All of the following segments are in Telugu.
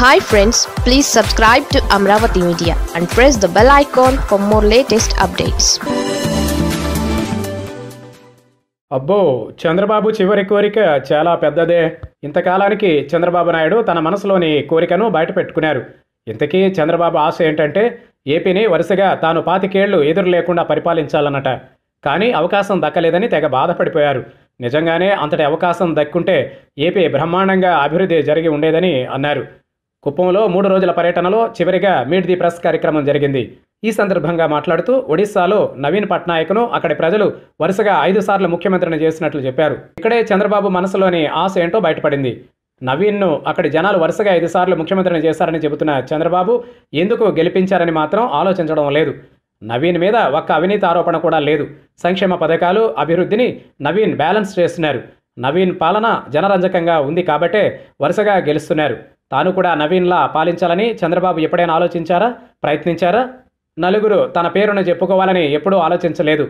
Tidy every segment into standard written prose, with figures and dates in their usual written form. Hi friends, please subscribe to Amaravathi Media and press the bell icon for more latest updates. అబ్బో చంద్రబాబు చివరి కోరిక చాలా పెద్దదే. ఇంతకాలానికి చంద్రబాబు నాయుడు తన మనసులోని కోరికను బయటపెట్టుకున్నారు. ఇంతకీ చంద్రబాబు ఆశ ఏంటంటే ఏపీని వరుసగా తాను 25 ఏళ్లు ఎదురు లేకుండా పరిపాలించాలన్నట. కానీ అవకాశం దక్కలేదని తెగ బాధపడిపోయారు. నిజంగానే అంతటి అవకాశం దక్కుంటే ఏపీ బ్రహ్మాండంగా అభివృద్ధి జరిగి ఉండేదని అన్నారు. కుప్పంలో 3 రోజుల పర్యటనలో చివరిగా మీట్ ది ప్రెస్ కార్యక్రమం జరిగింది. ఈ సందర్భంగా మాట్లాడుతూ ఒడిశాలో నవీన్ పట్నాయక్ను అక్కడి ప్రజలు వరుసగా 5 సార్లు ముఖ్యమంత్రిని చేసినట్లు చెప్పారు. ఇక్కడే చంద్రబాబు మనసులోని ఆశ ఏంటో బయటపడింది. నవీన్ను అక్కడి జనాలు వరుసగా 5 సార్లు ముఖ్యమంత్రిని చేశారని చెబుతున్న చంద్రబాబు ఎందుకు గెలిపించారని మాత్రం ఆలోచించడం లేదు. నవీన్ మీద ఒక్క అవినీతి ఆరోపణ కూడా లేదు. సంక్షేమ పథకాలు, అభివృద్ధిని నవీన్ బ్యాలెన్స్ చేస్తున్నారు. నవీన్ పాలన జనరంజకంగా ఉంది కాబట్టే వరుసగా గెలుస్తున్నారు. తాను కూడా నవీన్లా పాలించాలని చంద్రబాబు ఎప్పుడైనా ఆలోచించారా? ప్రయత్నించారా? నలుగురు తన పేరును చెప్పుకోవాలని ఎప్పుడూ ఆలోచించలేదు.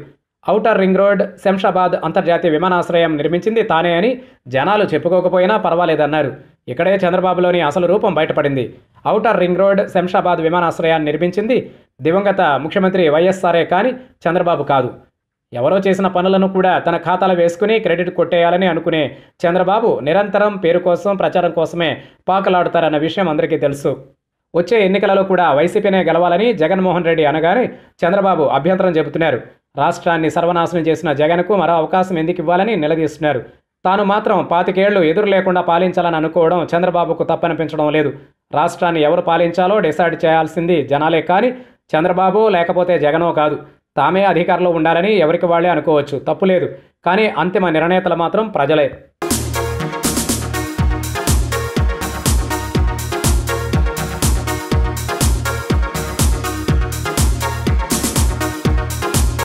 ఔటర్ రింగ్ రోడ్, శంషాబాద్ అంతర్జాతీయ విమానాశ్రయం నిర్మించింది తానే అని జనాలు చెప్పుకోకపోయినా పర్వాలేదన్నారు. ఇక్కడే చంద్రబాబులోని అసలు రూపం బయటపడింది. ఔటర్ రింగ్ రోడ్, శంషాబాద్ విమానాశ్రయాన్ని నిర్మించింది దివంగత ముఖ్యమంత్రి వైఎస్ఆర్ఏ కానీ చంద్రబాబు కాదు. ఎవరో చేసిన పనులను కూడా తన ఖాతాలో వేసుకుని క్రెడిట్ కొట్టేయాలని అనుకునే చంద్రబాబు నిరంతరం పేరు కోసం, ప్రచారం కోసమే పాకలాడుతారన్న విషయం అందరికీ తెలుసు. వచ్చే ఎన్నికలలో కూడా వైసీపీనే గెలవాలని జగన్ మోహన్ రెడ్డి అనగానే చంద్రబాబు అభ్యంతరం చెబుతున్నారు. రాష్ట్రాన్ని సర్వనాశనం చేసిన జగన్కు మరో అవకాశం ఎందుకు ఇవ్వాలని నిలదీస్తున్నారు. తాను మాత్రం 25 ఏళ్లు ఎదురు లేకుండా పాలించాలని అనుకోవడం చంద్రబాబుకు తప్పనిపించడం లేదు. రాష్ట్రాన్ని ఎవరు పాలించాలో డిసైడ్ చేయాల్సింది జనాలే కానీ చంద్రబాబు లేకపోతే జగనో కాదు. తామే అధికారంలో ఉండాలని ఎవరికి వాళ్ళే అనుకోవచ్చు, తప్పులేదు. కానీ అంతిమ నిర్ణేతలు మాత్రం ప్రజలే.